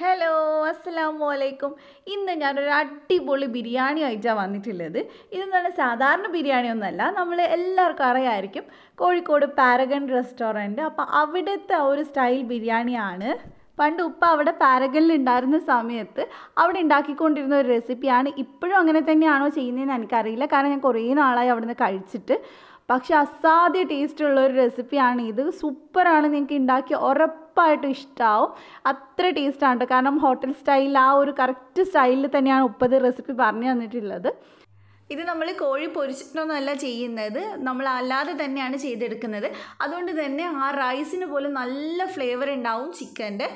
Hello, Assalamualaikum. ഇന്ന് ഞാനൊരു അടിപൊളി ബിരിയാണി ആയിട്ടാണ് വന്നിട്ടുള്ളത്. ഇത് നല്ല സാധാരണ ബിരിയാണി ഒന്നല്ല. നമ്മൾ എല്ലാവർക്കും അറിയായിരിക്കും കോഴിക്കോട് പാരഗൺ റെസ്റ്റോറന്റ്. അപ്പോൾ അവിടുത്തെ ഒരു സ്റ്റൈൽ ബിരിയാണിയാണ്. പണ്ട് ഉപ്പ അവിടെ പാരഗണിൽ ഉണ്ടായിരുന്ന സമയത്ത് അവിടെ ഉണ്ടാക്കിക്കൊണ്ടിരുന്ന ഒരു റെസിപ്പിയാണ്. ഇപ്പോഴും അങ്ങനെ തന്നെയാണോ ചെയ്യുന്നതെന്ന് എനിക്കറിയില്ല. കാരണം ഞാൻ കുറേ നാളായി അവിടുന്ന് കഴിച്ചിട്ട്. പക്ഷേ അസാധ്യ ടേസ്റ്റുള്ള ഒരു റെസിപ്പിയാണ് ഇത്. സൂപ്പറാണ്, നിങ്ങൾക്ക് ഉണ്ടാക്കി ഉറപ്പായിട്ടും ഇഷ്ടമാവും. അത്ര ടേസ്റ്റാണ് കേട്ടോ. കാരണം ഹോട്ടൽ സ്റ്റൈൽ ആ ഒരു കറക്റ്റ് സ്റ്റൈലിൽ തന്നെയാണ് ഉപ്പത് റെസിപ്പി പറഞ്ഞു തന്നിട്ടുള്ളത്. ഇത് നമ്മൾ കോഴി പൊരിച്ചിട്ടൊന്നുമല്ല ചെയ്യുന്നത്, നമ്മൾ അല്ലാതെ തന്നെയാണ് ചെയ്തെടുക്കുന്നത്. അതുകൊണ്ട് തന്നെ ആ റൈസിന് പോലും നല്ല ഫ്ലേവർ ഉണ്ടാവും ചിക്കൻ്റെ.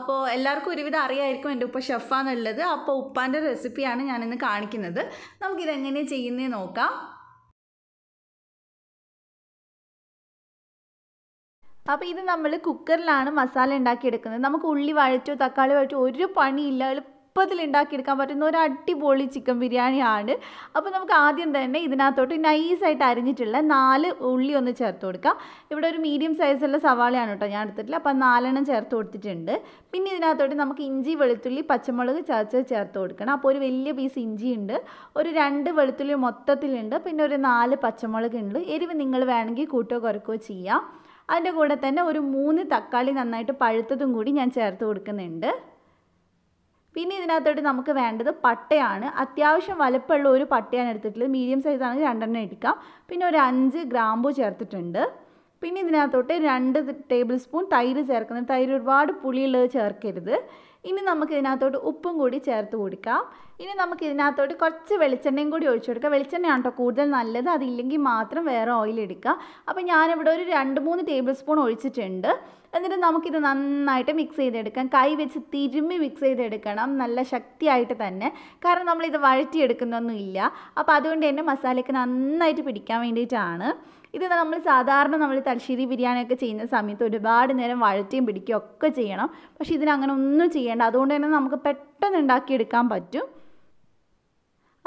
അപ്പോൾ എല്ലാവർക്കും ഒരുവിധം അറിയായിരിക്കും എൻ്റെ ഉപ്പ ഷെഫാന്നുള്ളത്. അപ്പോൾ ഉപ്പാൻ്റെ റെസിപ്പിയാണ് ഞാനിന്ന് കാണിക്കുന്നത്. നമുക്കിതെങ്ങനെയാണ് ചെയ്യുന്നത് നോക്കാം. അപ്പോൾ ഇത് നമ്മൾ കുക്കറിലാണ് മസാല ഉണ്ടാക്കിയെടുക്കുന്നത്. നമുക്ക് ഉള്ളി വഴറ്റോ തക്കാളി വഴറ്റോ ഒരു പണിയില്ല, എളുപ്പത്തിൽ ഉണ്ടാക്കിയെടുക്കാൻ പറ്റുന്ന ഒരു അടിപൊളി ചിക്കൻ ബിരിയാണിയാണ്. അപ്പോൾ നമുക്ക് ആദ്യം തന്നെ ഇതിനകത്തോട്ട് നൈസായിട്ട് അരിഞ്ഞിട്ടുള്ള 4 ഉള്ളി ഒന്ന് ചേർത്ത് കൊടുക്കാം. ഇവിടെ ഒരു മീഡിയം സൈസുള്ള സവാളയാണ് കേട്ടോ ഞാൻ എടുത്തിട്ടില്ല. അപ്പോൾ 4 ചേർത്ത് കൊടുത്തിട്ടുണ്ട്. പിന്നെ ഇതിനകത്തോട്ട് നമുക്ക് ഇഞ്ചി വെളുത്തുള്ളി പച്ചമുളക് ചേർത്ത് കൊടുക്കണം. അപ്പോൾ ഒരു വലിയ പീസ് ഇഞ്ചിയുണ്ട്, ഒരു 2 വെളുത്തുള്ളി മൊത്തത്തിലുണ്ട്, പിന്നെ ഒരു 4 പച്ചമുളകുണ്ട്. എരിവ് നിങ്ങൾ വേണമെങ്കിൽ കൂട്ടോ കുറയ്ക്കോ ചെയ്യാം. അതിൻ്റെ കൂടെ തന്നെ ഒരു 3 തക്കാളി നന്നായിട്ട് പഴുത്തതും കൂടി ഞാൻ ചേർത്ത് കൊടുക്കുന്നുണ്ട്. പിന്നെ ഇതിനകത്തോട്ട് നമുക്ക് വേണ്ടത് പട്ടയാണ്. അത്യാവശ്യം വലുപ്പമുള്ള ഒരു പട്ടയാണ് എടുത്തിട്ടുള്ളത്. മീഡിയം സൈസാണെങ്കിൽ 2 എടുക്കാം. പിന്നെ ഒരു 5 ഗ്രാമ്പൂ ചേർത്തിട്ടുണ്ട്. പിന്നെ ഇതിനകത്തോട്ട് 2 ടേബിൾ തൈര് ചേർക്കുന്നുണ്ട്. തൈര് ഒരുപാട് പുളിയുള്ളത് ചേർക്കരുത്. ഇനി നമുക്ക് ഇതിനകത്തോട്ട് ഉപ്പും കൂടി ചേർത്ത് കൊടുക്കാം. ഇനി നമുക്ക് ഇതിനകത്തോട്ട് കുറച്ച് വെളിച്ചെണ്ണയും കൂടി ഒഴിച്ചു കൊടുക്കാം. വെളിച്ചെണ്ണയാണ് കേട്ടോ കൂടുതൽ നല്ലത്, അതില്ലെങ്കിൽ മാത്രം വേറെ ഓയിൽ എടുക്കുക. അപ്പോൾ ഞാനിവിടെ ഒരു 2-3 ടേബിൾ ഒഴിച്ചിട്ടുണ്ട്. എന്നിട്ട് നമുക്കിത് നന്നായിട്ട് മിക്സ് ചെയ്തെടുക്കാം. കൈ വെച്ച് തിരുമ്മി മിക്സ് ചെയ്തെടുക്കണം, നല്ല ശക്തിയായിട്ട് തന്നെ. കാരണം നമ്മളിത് വഴറ്റിയെടുക്കുന്നൊന്നുമില്ല. അപ്പോൾ അതുകൊണ്ട് തന്നെ മസാലയ്ക്ക് നന്നായിട്ട് പിടിക്കാൻ വേണ്ടിയിട്ടാണ്. ഇത് നമ്മൾ സാധാരണ തലശ്ശേരി ബിരിയാണിയൊക്കെ ചെയ്യുന്ന സമയത്ത് ഒരുപാട് നേരം വഴറ്റിയും പിടിക്കുകയും ഒക്കെ ചെയ്യണം. പക്ഷേ ഇതിനങ്ങനെ ഒന്നും ചെയ്യേണ്ട. അതുകൊണ്ട് തന്നെ നമുക്ക് പെട്ടെന്ന് ഉണ്ടാക്കിയെടുക്കാൻ പറ്റും.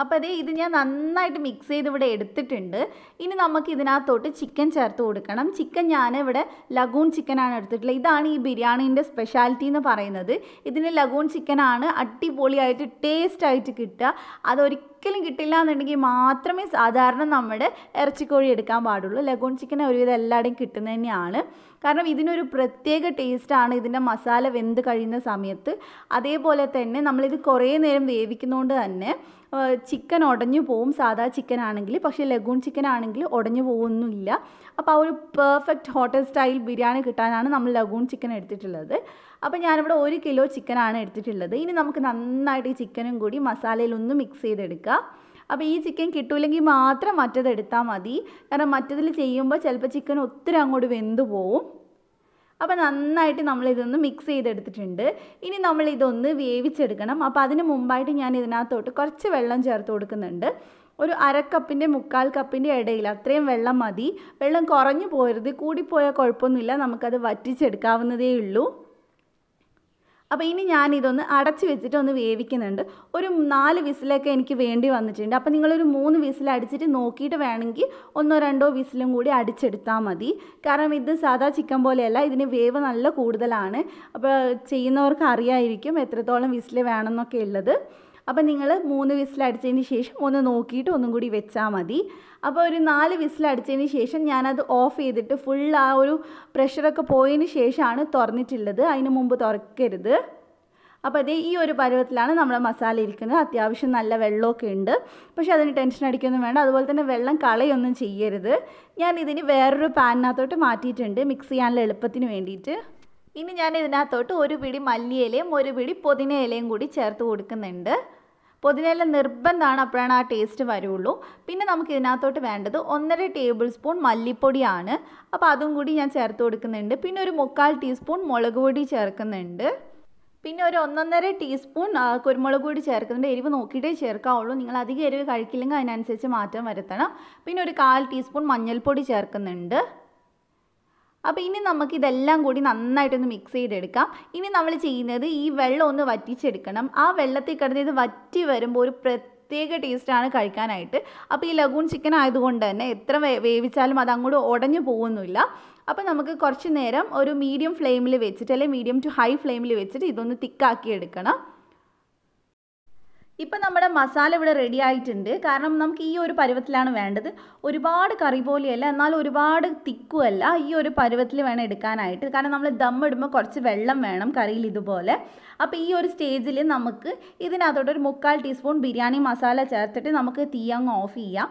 അപ്പോൾ ഇത് ഞാൻ നന്നായിട്ട് മിക്സ് ചെയ്ത് ഇവിടെ എടുത്തിട്ടുണ്ട്. ഇനി നമുക്ക് ഇതിനകത്തോട്ട് ചിക്കൻ ചേർത്ത് കൊടുക്കണം. ചിക്കൻ ഞാനിവിടെ ലഗൂൺ ചിക്കനാണ് എടുത്തിട്ടുള്ളത്. ഇതാണ് ഈ ബിരിയാണീൻ്റെ സ്പെഷ്യാലിറ്റി എന്ന് പറയുന്നത്. ഇതിന് ലഗൂൺ ചിക്കനാണ് അടിപൊളിയായിട്ട് ടേസ്റ്റായിട്ട് കിട്ടുക. അതൊരിക്കലും കിട്ടില്ല എന്നുണ്ടെങ്കിൽ മാത്രമേ സാധാരണ നമ്മുടെ ഇറച്ചിക്കോഴി എടുക്കാൻ പാടുള്ളൂ. ലഗൂൺ ചിക്കൻ ഒരുവിധം എല്ലാവരുടെയും കിട്ടുന്നത് തന്നെയാണ്. കാരണം ഇതിനൊരു പ്രത്യേക ടേസ്റ്റാണ് ഇതിൻ്റെ മസാല വെന്ത് കഴിയുന്ന സമയത്ത്. അതേപോലെ തന്നെ നമ്മളിത് കുറേ നേരം വേവിക്കുന്നതുകൊണ്ട് തന്നെ ചിക്കൻ ഉടഞ്ഞു പോവും. സാധാ ചിക്കൻ ആണെങ്കിൽ, പക്ഷേ ലഗൂൺ ചിക്കൻ ആണെങ്കിൽ ഉടഞ്ഞു പോകുന്നില്ല. അപ്പോൾ ആ ഒരു പെർഫെക്റ്റ് ഹോട്ടൽ സ്റ്റൈൽ ബിരിയാണി കിട്ടാനാണ് നമ്മൾ ലഗൂൺ ചിക്കൻ എടുത്തിട്ടുള്ളത്. അപ്പോൾ ഞാനിവിടെ 1 കിലോ ചിക്കനാണ് എടുത്തിട്ടുള്ളത്. ഇനി നമുക്ക് നന്നായിട്ട് ഈ ചിക്കനും കൂടി മസാലയിലൊന്ന് മിക്സ് ചെയ്തെടുക്കുക. അപ്പോൾ ഈ ചിക്കൻ കിട്ടില്ലെങ്കിൽ മാത്രം മറ്റതെടുത്താൽ മതി. കാരണം മറ്റതിൽ ചെയ്യുമ്പോൾ ചിലപ്പോൾ ചിക്കൻ ഒത്തിരി അങ്ങോട്ട് വെന്ത് പോവും. അപ്പോൾ നന്നായിട്ട് നമ്മളിതൊന്ന് മിക്സ് ചെയ്തെടുത്തിട്ടുണ്ട്. ഇനി നമ്മളിതൊന്ന് വേവിച്ചെടുക്കണം. അപ്പോൾ അതിന് മുമ്പായിട്ട് ഞാൻ ഇതിനകത്തോട്ട് കുറച്ച് വെള്ളം ചേർത്ത് കൊടുക്കുന്നുണ്ട്. ഒരു 1/2 കപ്പിൻ്റെ 1/4 കപ്പിൻ്റെ ഇടയിൽ അത്രയും വെള്ളം മതി. വെള്ളം കുറഞ്ഞു പോരുത്, കൂടിപ്പോയാൽ കുഴപ്പമൊന്നുമില്ല, നമുക്കത് വറ്റിച്ചെടുക്കാവുന്നതേ ഉള്ളൂ. അപ്പോൾ ഇനി ഞാനിതൊന്ന് അടച്ച് വെച്ചിട്ട് ഒന്ന് വേവിക്കുന്നുണ്ട്. ഒരു 4 വിസിലൊക്കെ എനിക്ക് വേണ്ടി വന്നിട്ടുണ്ട്. അപ്പോൾ നിങ്ങളൊരു 3 വിസിലടിച്ചിട്ട് നോക്കിയിട്ട് വേണമെങ്കിൽ 1-2 വിസിലും കൂടി അടിച്ചെടുത്താൽ മതി. കാരണം ഇത് സാധാ ചിക്കൻ പോലെയല്ല, ഇതിന് വേവ് നല്ല കൂടുതലാണ്. അപ്പോൾ ചെയ്യുന്നവർക്ക് അറിയായിരിക്കും എത്രത്തോളം വിസിൽ വേണമെന്നൊക്കെ ഉള്ളത്. അപ്പോൾ നിങ്ങൾ 3 വിസിലടിച്ചതിന് ശേഷം ഒന്ന് നോക്കിയിട്ട് ഒന്നും കൂടി വെച്ചാൽ മതി. അപ്പോൾ ഒരു 4 വിസിലടിച്ചതിന് ശേഷം ഞാനത് ഓഫ് ചെയ്തിട്ട് ഫുൾ ആ ഒരു പ്രഷറൊക്കെ പോയതിന് ശേഷമാണ് തുറന്നിട്ടുള്ളത്. അതിന് മുമ്പ് തുറക്കരുത്. അപ്പോൾ ഈ ഒരു പരുവത്തിലാണ് നമ്മുടെ മസാല ഇരിക്കുന്നത്. അത്യാവശ്യം നല്ല വെള്ളമൊക്കെ ഉണ്ട്, പക്ഷേ അതിന് ടെൻഷൻ അടിക്കൊന്നും വേണ്ട. അതുപോലെ തന്നെ വെള്ളം കളയൊന്നും ചെയ്യരുത്. ഞാനിതിന് വേറൊരു പാനിനകത്തോട്ട് മാറ്റിയിട്ടുണ്ട് മിക്സ് ചെയ്യാനുള്ള എളുപ്പത്തിന് വേണ്ടിയിട്ട്. ഇനി ഞാൻ ഇതിനകത്തോട്ട് 1 പിടി മല്ലിയിലയും 1 പിടി പുതിന ഇലയും കൂടി ചേർത്ത് കൊടുക്കുന്നുണ്ട്. പുതിനയില നിർബന്ധമാണ്, അപ്പോഴാണ് ആ ടേസ്റ്റ് വരുള്ളൂ. പിന്നെ നമുക്ക് ഇതിനകത്തോട്ട് വേണ്ടത് 1.5 ടേബിൾ മല്ലിപ്പൊടിയാണ്. അപ്പോൾ അതും കൂടി ഞാൻ ചേർത്ത് കൊടുക്കുന്നുണ്ട്. പിന്നെ ഒരു 1/4 ടീസ്പൂൺ മുളക് പൊടി ചേർക്കുന്നുണ്ട്. പിന്നെ ഒരു 1.5 ടീസ്പൂൺ കുരുമുളക് കൂടി ചേർക്കുന്നുണ്ട്. എരിവ് നോക്കിയിട്ടേ ചേർക്കാവുള്ളൂ. നിങ്ങൾ അധികം എരിവ് കഴിക്കില്ലെങ്കിൽ അതിനനുസരിച്ച് മാറ്റം വരുത്തണം. പിന്നെ ഒരു 1/4 ടീസ്പൂൺ മഞ്ഞൾപ്പൊടി ചേർക്കുന്നുണ്ട്. അപ്പോൾ ഇനി നമുക്കിതെല്ലാം കൂടി നന്നായിട്ടൊന്ന് മിക്സ് ചെയ്തെടുക്കാം. ഇനി നമ്മൾ ചെയ്യുന്നത് ഈ വെള്ളം ഒന്ന് വറ്റിച്ചെടുക്കണം. ആ വെള്ളത്തിൽ കിടന്ന് ഇത് വറ്റി വരുമ്പോൾ ഒരു പ്രത്യേക ടേസ്റ്റാണ് കഴിക്കാനായിട്ട്. അപ്പോൾ ഈ ലഗൂൺ ചിക്കൻ ആയതുകൊണ്ട് തന്നെ എത്ര വേവിച്ചാലും അതങ്ങോട്ട് ഉടഞ്ഞു പോകുന്നില്ല. അപ്പോൾ നമുക്ക് കുറച്ച് നേരം ഒരു മീഡിയം ഫ്ലെയിമിൽ വെച്ചിട്ട് അല്ലെങ്കിൽ മീഡിയം ടു ഹൈ ഫ്ലെയിമിൽ വെച്ചിട്ട് ഇതൊന്ന് തിക്കാക്കി എടുക്കണം. ഇപ്പോൾ നമ്മുടെ മസാല ഇവിടെ റെഡി ആയിട്ടുണ്ട്. കാരണം നമുക്ക് ഈ ഒരു പരുവത്തിലാണ് വേണ്ടത്. ഒരുപാട് കറി പോലെയല്ല, എന്നാൽ ഒരുപാട് തിക്കുമല്ല, ഈ ഒരു പരുവത്തിൽ വേണം എടുക്കാനായിട്ട്. കാരണം നമ്മൾ ദം ഇടുമ്പോൾ കുറച്ച് വെള്ളം വേണം കറിയിൽ ഇതുപോലെ. അപ്പോൾ ഈ ഒരു സ്റ്റേജിൽ നമുക്ക് ഇതിനകത്തോട്ടൊരു 1/4 ടീസ്പൂൺ ബിരിയാണി മസാല ചേർത്തിട്ട് നമുക്ക് തീ അങ്ങ് ഓഫ് ചെയ്യാം.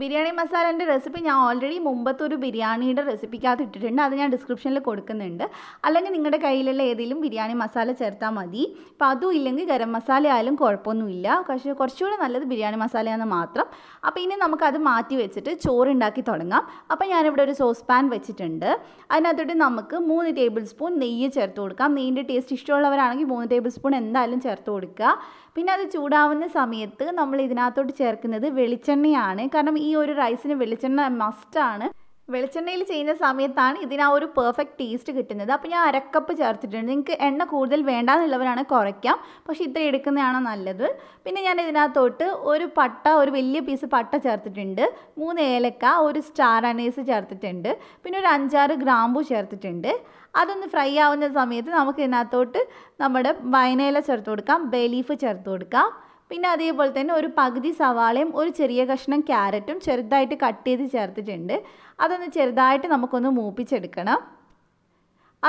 ബിരിയാണി മസാലേൻ്റെ റെസിപ്പി ഞാൻ ഓൾറെഡി മുമ്പത്തെ ഒരു ബിരിയാണിയുടെ റെസിപ്പിക്കകത്ത് ഇട്ടിട്ടുണ്ട്, അത് ഞാൻ ഡിസ്ക്രിപ്ഷനിൽ കൊടുക്കുന്നുണ്ട്. അല്ലെങ്കിൽ നിങ്ങളുടെ കയ്യിലുള്ള ഏതെങ്കിലും ബിരിയാണി മസാല ചേർത്താൽ മതി. അപ്പോൾ അതും ഇല്ലെങ്കിൽ ഗരം മസാല ആയാലും കുഴപ്പമൊന്നുമില്ല, പക്ഷേ കുറച്ചുകൂടെ നല്ലത് ബിരിയാണി മസാലയാണെന്ന് മാത്രം. അപ്പോൾ ഇനി നമുക്കത് മാറ്റി വെച്ചിട്ട് ചോറുണ്ടാക്കി തുടങ്ങാം. അപ്പോൾ ഞാനിവിടെ ഒരു സോസ് പാൻ വെച്ചിട്ടുണ്ട്. അതിനകത്തോട്ട് നമുക്ക് 3 ടേബിൾ സ്പൂൺ നെയ്യ് ചേർത്ത് കൊടുക്കാം. നെയ്യിൻ്റെ ടേസ്റ്റ് ഇഷ്ടമുള്ളവരാണെങ്കിൽ 3 ടേബിൾ സ്പൂൺ എന്തായാലും ചേർത്ത് കൊടുക്കുക. പിന്നെ അത് ചൂടാവുന്ന സമയത്ത് നമ്മൾ ഇതിനകത്തോട്ട് ചേർക്കുന്നത് വെളിച്ചെണ്ണയാണ്. കാരണം ഈ ഒരു റൈസിന് വെളിച്ചെണ്ണ മസ്റ്റാണ്. വെളിച്ചെണ്ണയിൽ ചെയ്യുന്ന സമയത്താണ് ഇതിന് ആ ഒരു പെർഫെക്റ്റ് ടേസ്റ്റ് കിട്ടുന്നത്. അപ്പോൾ ഞാൻ 1/2 കപ്പ് ചേർത്തിട്ടുണ്ട്. നിങ്ങൾക്ക് എണ്ണ കൂടുതൽ വേണ്ടാന്നുള്ളവരാണ് കുറയ്ക്കാം, പക്ഷേ ഇത്ര എടുക്കുന്നതാണോ നല്ലത്. പിന്നെ ഞാൻ ഇതിനകത്തോട്ട് ഒരു വലിയ പീസ് പട്ട ചേർത്തിട്ടുണ്ട്, 3 ഏലക്ക, ഒരു സ്റ്റാർ അനീസ് ചേർത്തിട്ടുണ്ട്, പിന്നെ ഒരു 5-6 ഗ്രാമ്പു ചേർത്തിട്ടുണ്ട്. അതൊന്ന് ഫ്രൈ ആവുന്ന സമയത്ത് നമുക്ക് ഇതിനകത്തോട്ട് നമ്മുടെ വയനയില ചേർത്ത് കൊടുക്കാം, ബേ ലീഫ് ചേർത്ത് കൊടുക്കാം. പിന്നെ അതേപോലെ തന്നെ ഒരു പകുതി സവാളയും ഒരു ചെറിയ കഷ്ണം ക്യാരറ്റും ചെറുതായിട്ട് കട്ട് ചെയ്ത് ചേർത്തിട്ടുണ്ട്. അതൊന്ന് ചെറുതായിട്ട് നമുക്കൊന്ന് മൂപ്പിച്ചെടുക്കണം.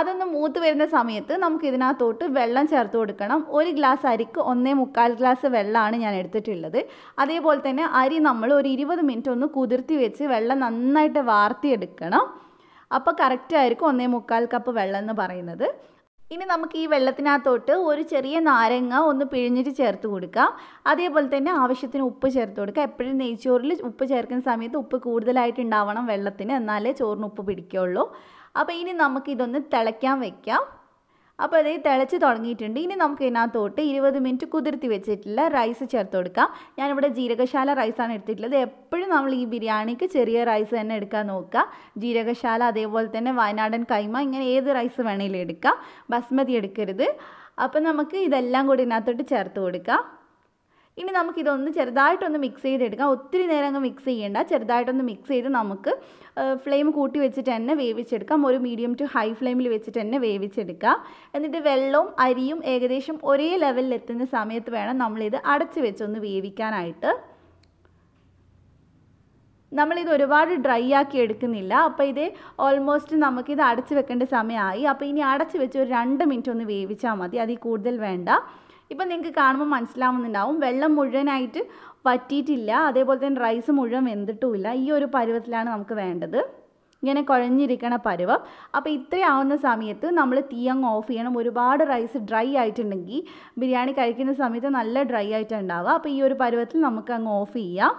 അതൊന്ന് മൂത്ത് വരുന്ന സമയത്ത് നമുക്ക് ഇതിനകത്തോട്ട് വെള്ളം ചേർത്ത് കൊടുക്കണം. 1 ഗ്ലാസ് അരിക്ക് 1/4 ഗ്ലാസ് വെള്ളമാണ് ഞാൻ എടുത്തിട്ടുള്ളത്. അതേപോലെ തന്നെ അരി നമ്മൾ ഒരു 20 മിനിറ്റ് ഒന്ന് കുതിർത്തി വെച്ച് വെള്ളം നന്നായിട്ട് വാർത്തിയെടുക്കണം. അപ്പോൾ കറക്റ്റായിരിക്കും 1/4 കപ്പ് വെള്ളം എന്ന് പറയുന്നത്. ഇനി നമുക്ക് ഈ വെള്ളത്തിനകത്തോട്ട് ഒരു ചെറിയ നാരങ്ങ ഒന്ന് പിഴിഞ്ഞിട്ട് ചേർത്ത് കൊടുക്കാം. അതേപോലെ തന്നെ ആവശ്യത്തിന് ഉപ്പ് ചേർത്ത് കൊടുക്കുക. എപ്പോഴും നെയ്ച്ചോറിൽ ഉപ്പ് ചേർക്കുന്ന സമയത്ത് ഉപ്പ് കൂടുതലായിട്ടുണ്ടാവണം വെള്ളത്തിന്, എന്നാലേ ചോറിന് ഉപ്പ് പിടിക്കുകയുള്ളൂ. അപ്പോൾ ഇനി നമുക്കിതൊന്ന് തിളയ്ക്കാൻ വയ്ക്കാം. അപ്പോൾ അതേ തിളച്ച് തുടങ്ങിയിട്ടുണ്ട്. ഇനി നമുക്ക് ഇതിനകത്തോട്ട് 20 മിനിറ്റ് കുതിർത്തി വെച്ചിട്ടുള്ള റൈസ് ചേർത്ത് കൊടുക്കാം. ഞാനിവിടെ ജീരകശാല റൈസാണ് എടുത്തിട്ടുള്ളത്. എപ്പോഴും നമ്മൾ ഈ ബിരിയാണിക്ക് ചെറിയ റൈസ് തന്നെ എടുക്കാൻ നോക്കുക. ജീരകശാല, അതേപോലെ തന്നെ വയനാടൻ കൈമ, ഇങ്ങനെ ഏത് റൈസ് വേണമെങ്കിലും എടുക്കാം, ബസ്മതി എടുക്കരുത്. അപ്പോൾ നമുക്ക് ഇതെല്ലാം കൂടി ഇതിനകത്തോട്ട് ചേർത്ത് കൊടുക്കാം. ഇനി നമുക്കിതൊന്ന് ചെറുതായിട്ടൊന്ന് മിക്സ് ചെയ്തെടുക്കാം. ഒത്തിരി നേരം അങ്ങ് മിക്സ് ചെയ്യേണ്ട, ചെറുതായിട്ടൊന്ന് മിക്സ് ചെയ്ത് നമുക്ക് ഫ്ലെയിം കൂട്ടി വെച്ചിട്ട് തന്നെ വേവിച്ചെടുക്കാം. ഒരു മീഡിയം ടു ഹൈ ഫ്ലെയിമിൽ വെച്ചിട്ട് തന്നെ വേവിച്ചെടുക്കാം. എന്നിട്ട് വെള്ളവും അരിയും ഏകദേശം ഒരേ ലെവലിൽ എത്തുന്ന സമയത്ത് വേണം നമ്മളിത് അടച്ച് വെച്ചൊന്ന് വേവിക്കാനായിട്ട്. നമ്മളിത് ഒരുപാട് ഡ്രൈ ആക്കി എടുക്കുന്നില്ല. അപ്പോൾ ഇത് ഓൾമോസ്റ്റ് നമുക്കിത് അടച്ച് വെക്കേണ്ട സമയമായി. അപ്പോൾ ഇനി അടച്ച് വെച്ച് ഒരു 2 മിനിറ്റ് ഒന്ന് വേവിച്ചാൽ മതി, അതിൽ കൂടുതൽ വേണ്ട. ഇപ്പം നിങ്ങൾക്ക് കാണുമ്പോൾ മനസ്സിലാവുന്നുണ്ടാവും വെള്ളം മുഴുവനായിട്ട് വറ്റിയിട്ടില്ല, അതേപോലെ തന്നെ റൈസ് മുഴുവൻ വെന്തിട്ടുമില്ല. ഈ ഒരു പരുവത്തിലാണ് നമുക്ക് വേണ്ടത്, ഇങ്ങനെ കുഴഞ്ഞിരിക്കണ പരുവം. അപ്പോൾ ഇത്രയാവുന്ന സമയത്ത് നമ്മൾ തീ അങ്ങ് ഓഫ് ചെയ്യണം. ഒരുപാട് റൈസ് ഡ്രൈ ആയിട്ടുണ്ടെങ്കിൽ ബിരിയാണി കഴിക്കുന്ന സമയത്ത് നല്ല ഡ്രൈ ആയിട്ടുണ്ടാവുക. അപ്പോൾ ഈ ഒരു പരുവത്തിൽ നമുക്ക് അങ്ങ് ഓഫ് ചെയ്യാം.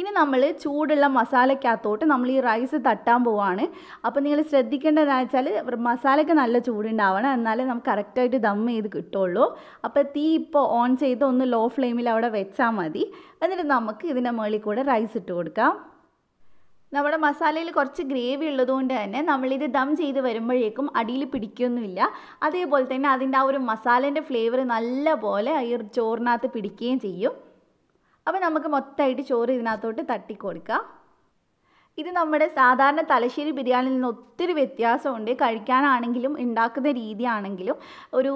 ഇനി നമ്മൾ ചൂടുള്ള മസാലയ്ക്കകത്തോട്ട് നമ്മൾ ഈ റൈസ് തട്ടാൻ പോവാണ്. അപ്പോൾ നിങ്ങൾ ശ്രദ്ധിക്കേണ്ടതെന്ന് വെച്ചാൽ മസാലയ്ക്ക് നല്ല ചൂടുണ്ടാവണം, എന്നാലേ നമുക്ക് കറക്റ്റായിട്ട് ദം ചെയ്ത് കിട്ടുള്ളൂ. അപ്പോൾ തീ ഇപ്പോൾ ഓൺ ചെയ്ത് ഒന്ന് ലോ ഫ്ലെയിമിൽ അവിടെ വെച്ചാൽ മതി. എന്നിട്ട് നമുക്ക് ഇതിൻ്റെ മുകളിൽ കൂടെ റൈസ് ഇട്ട് കൊടുക്കാം. നമ്മുടെ മസാലയിൽ കുറച്ച് ഗ്രേവി ഉള്ളതുകൊണ്ട് തന്നെ നമ്മളിത് ദം ചെയ്ത് വരുമ്പോഴേക്കും അടിയിൽ പിടിക്കുകയൊന്നുമില്ല. അതേപോലെ തന്നെ അതിൻ്റെ ആ ഒരു മസാലേൻ്റെ ഫ്ലേവർ നല്ല പോലെ ഈ ചോറിനകത്ത് പിടിക്കുകയും ചെയ്യും. അപ്പോൾ നമുക്ക് മൊത്തമായിട്ട് ചോറ് ഇതിനകത്തോട്ട് തട്ടിക്കൊടുക്കാം. ഇത് നമ്മുടെ സാധാരണ തലശ്ശേരി ബിരിയാണിയിൽ നിന്ന് ഒത്തിരി വ്യത്യാസമുണ്ട്. കഴിക്കാനാണെങ്കിലും ഉണ്ടാക്കുന്ന രീതിയാണെങ്കിലും ഒരു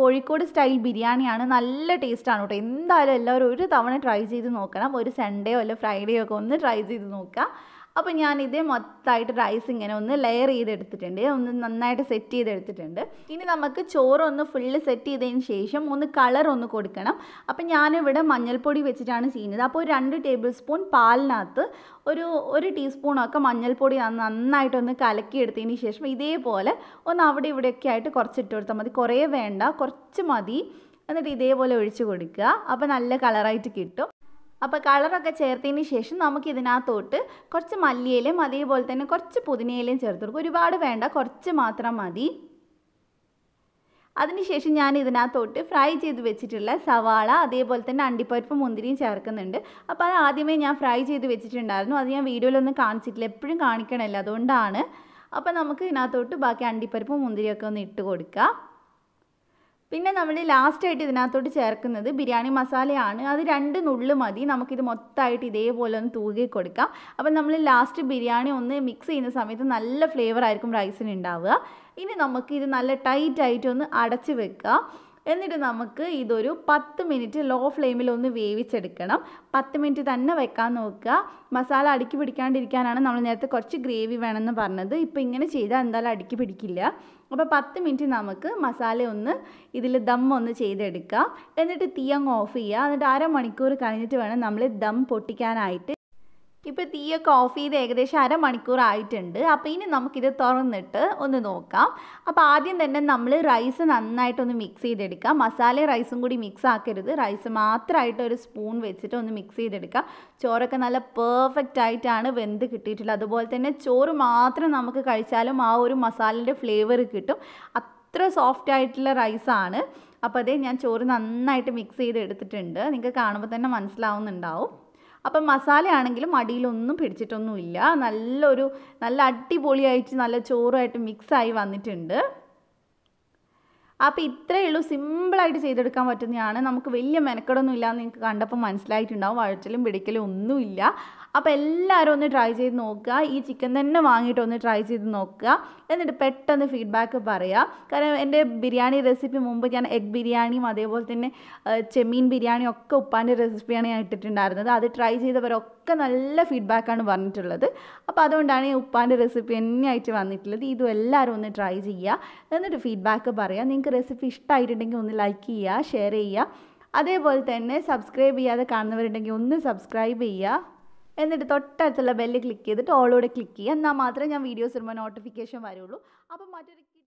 കോഴിക്കോട് സ്റ്റൈൽ ബിരിയാണിയാണ്. നല്ല ടേസ്റ്റാണ് കേട്ടോ. എന്തായാലും എല്ലാവരും ഒരു തവണ ട്രൈ ചെയ്ത് നോക്കണം. ഒരു സൺഡേയോ അല്ല ഫ്രൈഡേയോ ഒക്കെ ഒന്ന് ട്രൈ ചെയ്ത് നോക്കുക. അപ്പോൾ ഞാനിത് മൊത്തമായിട്ട് റൈസ് ഇങ്ങനെ ഒന്ന് ലെയർ ചെയ്തെടുത്തിട്ടുണ്ട്, ഒന്ന് നന്നായിട്ട് സെറ്റ് ചെയ്തെടുത്തിട്ടുണ്ട്. ഇനി നമുക്ക് ചോറൊന്ന് ഫുള്ള് സെറ്റ് ചെയ്തതിന് ശേഷം ഒന്ന് കളറൊന്ന് കൊടുക്കണം. അപ്പോൾ ഞാനിവിടെ മഞ്ഞൾപ്പൊടി വെച്ചിട്ടാണ് ചെയ്യുന്നത്. അപ്പോൾ 2 ടേബിൾ സ്പൂൺ പാലിനകത്ത് ഒരു ടീസ്പൂണൊക്കെ മഞ്ഞൾപ്പൊടി നന്നായിട്ടൊന്ന് കലക്കിയെടുത്തതിന് ശേഷം ഇതേപോലെ ഒന്ന് അവിടെ ഇവിടെയൊക്കെ ആയിട്ട് കുറച്ചിട്ട് കൊടുത്താൽ മതി. കുറേ വേണ്ട, കുറച്ച് മതി. എന്നിട്ട് ഇതേപോലെ ഒഴിച്ച് കൊടുക്കുക. അപ്പോൾ നല്ല കളറായിട്ട് കിട്ടും. അപ്പോൾ കളറൊക്കെ ചേർത്തതിന് ശേഷം നമുക്കിതിനകത്തോട്ട് കുറച്ച് മല്ലിയിലയും അതേപോലെ തന്നെ കുറച്ച് പുതിനയിലയും ചേർത്ത് കൊടുക്കും. ഒരുപാട് വേണ്ട, കുറച്ച് മാത്രം മതി. അതിനുശേഷം ഞാൻ ഇതിനകത്തോട്ട് ഫ്രൈ ചെയ്ത് വെച്ചിട്ടുള്ള സവാള, അതേപോലെ തന്നെ അണ്ടിപ്പരിപ്പ്, മുന്തിരിയും ചേർക്കുന്നുണ്ട്. അപ്പോൾ അത് ആദ്യമേ ഞാൻ ഫ്രൈ ചെയ്ത് വെച്ചിട്ടുണ്ടായിരുന്നു, അത് ഞാൻ വീഡിയോയിലൊന്നും കാണിച്ചിട്ടില്ല, എപ്പോഴും കാണിക്കണമല്ലോ, അതുകൊണ്ടാണ്. അപ്പോൾ നമുക്ക് ഇതിനകത്തോട്ട് ബാക്കി അണ്ടിപ്പരിപ്പും മുന്തിരിയൊക്കെ ഒന്ന് ഇട്ട് കൊടുക്കുക. പിന്നെ നമ്മൾ ലാസ്റ്റ് ആയിട്ട് ഇതിനകത്തോട്ട് ചേർക്കുന്നത് ബിരിയാണി മസാലയാണ്. അത് രണ്ട് നുള്ളു മതി. നമുക്ക് ഇത് മൊത്തമായിട്ട് ഇതേപോലെ ഒന്ന് തൂകി കൊടുക്കാം. അപ്പോൾ നമ്മൾ ലാസ്റ്റ് ബിരിയാണി ഒന്ന് മിക്സ് ചെയ്യുന്ന സമയത്ത് നല്ല ഫ്ലേവർ ആയിരിക്കും റൈസിന് ഉണ്ടാവുക. ഇനി നമുക്ക് ഇത് നല്ല ടൈറ്റ് ആയിട്ട് ഒന്ന് അടച്ച് വെക്കുക. എന്നിട്ട് നമുക്ക് ഇതൊരു 10 മിനിറ്റ് ലോ ഫ്ലെയിമിൽ ഒന്ന് വേവിച്ചെടുക്കണം. 10 മിനിറ്റ് തന്നെ വെക്കാൻ നോക്കുക. മസാല അടുക്കി പിടിക്കാണ്ടിരിക്കാനാണ് നമ്മൾ നേരത്തെ കുറച്ച് ഗ്രേവി വേണമെന്ന് പറഞ്ഞത്. ഇപ്പോൾ ഇങ്ങനെ ചെയ്താൽ എന്തായാലും അടുക്കി പിടിക്കില്ല. അപ്പോൾ 10 മിനിറ്റ് നമുക്ക് മസാല ഒന്ന് ഇതിൽ ദം ഒന്ന് ചെയ്തെടുക്കാം. എന്നിട്ട് തീ അങ്ങ് ഓഫ് ചെയ്യുക. എന്നിട്ട് അരമണിക്കൂർ കഴിഞ്ഞിട്ട് വേണം നമ്മൾ ദം പൊട്ടിക്കാനായിട്ട്. ഇപ്പോൾ തീയൊക്കെ ഓഫ് ചെയ്ത് ഏകദേശം അരമണിക്കൂർ ആയിട്ടുണ്ട്. അപ്പോൾ ഇനി നമുക്കിത് തുറന്നിട്ട് ഒന്ന് നോക്കാം. അപ്പോൾ ആദ്യം തന്നെ നമ്മൾ റൈസ് നന്നായിട്ടൊന്ന് മിക്സ് ചെയ്തെടുക്കാം. മസാലയും റൈസും കൂടി മിക്സ് ആക്കരുത്. റൈസ് മാത്രമായിട്ട് ഒരു സ്പൂൺ വെച്ചിട്ട് ഒന്ന് മിക്സ് ചെയ്തെടുക്കാം. ചോറൊക്കെ നല്ല പെർഫെക്റ്റ് ആയിട്ടാണ് വെന്ത് കിട്ടിയിട്ടുള്ളത്. അതുപോലെ തന്നെ ചോറ് മാത്രം നമുക്ക് കഴിച്ചാലും ആ ഒരു മസാലയുടെ ഫ്ലേവർ കിട്ടും. അത്ര സോഫ്റ്റ് ആയിട്ടുള്ള റൈസാണ്. അപ്പോൾ അതേ ഞാൻ ചോറ് നന്നായിട്ട് മിക്സ് ചെയ്ത് എടുത്തിട്ടുണ്ട്. നിങ്ങൾക്ക് കാണുമ്പോൾ തന്നെ മനസ്സിലാവുന്നുണ്ടാവും. അപ്പം മസാലയാണെങ്കിലും അടിയിലൊന്നും പിടിച്ചിട്ടൊന്നുമില്ല. നല്ല അടിപൊളിയായിട്ട് നല്ല ചോറുമായിട്ട് മിക്സായി വന്നിട്ടുണ്ട്. അപ്പോൾ ഇത്രയേ ഉള്ളൂ, സിമ്പിളായിട്ട് ചെയ്തെടുക്കാൻ പറ്റുന്നതാണ്. നമുക്ക് വലിയ മെനക്കെടൊന്നും ഇല്ല എന്ന് നിങ്ങൾക്ക് കണ്ടപ്പോൾ മനസ്സിലായിട്ടുണ്ടാവും. വഴച്ചിലും പിടിക്കലും ഒന്നുമില്ല. അപ്പോൾ എല്ലാവരും ഒന്ന് ട്രൈ ചെയ്ത് നോക്കുക. ഈ ചിക്കൻ തന്നെ വാങ്ങിയിട്ട് ഒന്ന് ട്രൈ ചെയ്ത് നോക്കുക. എന്നിട്ട് പെട്ടെന്ന് ഫീഡ്ബാക്ക് പറയുക. കാരണം എൻ്റെ ബിരിയാണി റെസിപ്പി മുമ്പ് ഞാൻ എഗ് ബിരിയാണിയും അതേപോലെ തന്നെ ചെമ്മീൻ ബിരിയാണിയും ഒക്കെ ഉപ്പാൻ്റെ റെസിപ്പിയാണ് ഞാൻ ഇട്ടിട്ടുണ്ടായിരുന്നത്. അത് ട്രൈ ചെയ്തവരൊക്കെ നല്ല ഫീഡ്ബാക്കാണ് പറഞ്ഞിട്ടുള്ളത്. അപ്പോൾ അതുകൊണ്ടാണ് ഈ ഉപ്പാൻ്റെ റെസിപ്പി എന്നെയായിട്ട് വന്നിട്ടുള്ളത്. ഇതും എല്ലാവരും ഒന്ന് ട്രൈ ചെയ്യുക. എന്നിട്ട് ഫീഡ്ബാക്ക് പറയുക. നിങ്ങൾക്ക് റെസിപ്പി ഇഷ്ടമായിട്ടുണ്ടെങ്കിൽ ഒന്ന് ലൈക്ക് ചെയ്യുക, ഷെയർ ചെയ്യുക. അതേപോലെ തന്നെ സബ്സ്ക്രൈബ് ചെയ്യാതെ കാണുന്നവരുണ്ടെങ്കിൽ ഒന്ന് സബ്സ്ക്രൈബ് ചെയ്യുക. എന്നിട്ട് തൊട്ടടുത്തുള്ള ബെല്ല് ക്ലിക്ക് ചെയ്തിട്ട് ഓളോടെ ക്ലിക്ക് ചെയ്യുക. എന്നാൽ മാത്രമേ ഞാൻ വീഡിയോസ് ഇടുമ്പോൾ നോട്ടിഫിക്കേഷൻ വരുള്ളൂ. അപ്പം മറ്റൊരു